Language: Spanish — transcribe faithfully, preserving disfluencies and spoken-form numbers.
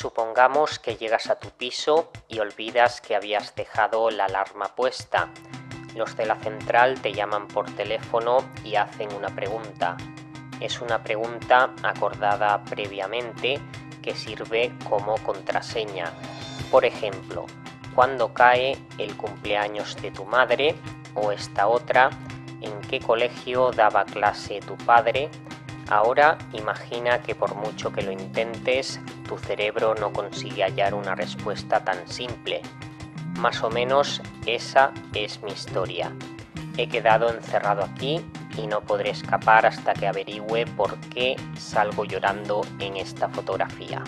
Supongamos que llegas a tu piso y olvidas que habías dejado la alarma puesta. Los de la central te llaman por teléfono y hacen una pregunta. Es una pregunta acordada previamente que sirve como contraseña. Por ejemplo, ¿cuándo cae el cumpleaños de tu madre? O esta otra, ¿en qué colegio daba clase tu padre? Ahora imagina que por mucho que lo intentes, tu cerebro no consigue hallar una respuesta tan simple. Más o menos esa es mi historia. He quedado encerrado aquí y no podré escapar hasta que averigüe por qué salgo llorando en esta fotografía.